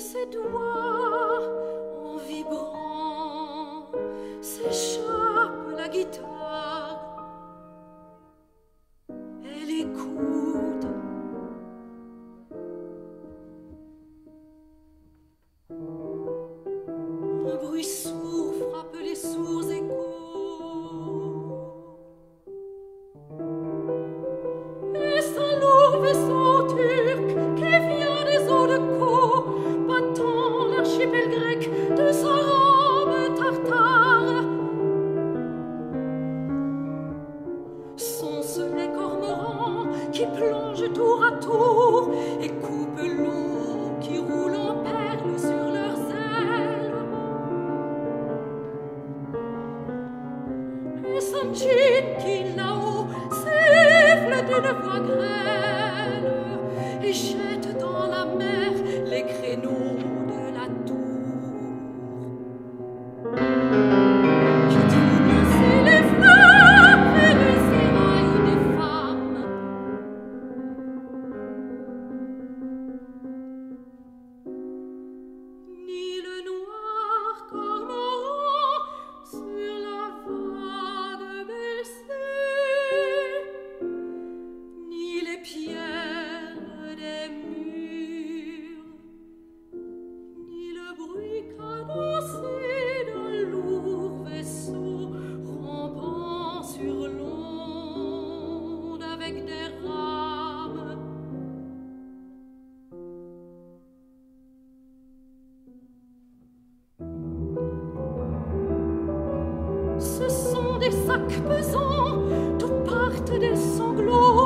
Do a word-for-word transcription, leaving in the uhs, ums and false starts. ses doigts en vibrant s'échappe la guitare. Elle écoute. Un bruit sourd frappe les sourds échos. Et sa lourde vaisseau turque qui vient des eaux de Kos, battant l'archipel grec de sa robe tartare. Sont ce les cormorans qui plongent tour à tour et coupent l'eau qui roule en perles sur leurs ailes. Et Sanjit qui là-haut siffle d'une voix grêle et jette dans la mer les créneaux de la tour. Qui double ainsi les flammes et les émails des femmes. Ni le noir cormoran sur la vague bercée, ni les pierres des murs, ni le bruit cadencé d'un lourd vaisseau rampant sur l'onde avec des rames. Ce sont des sacs pesants, d'où partent des sanglots.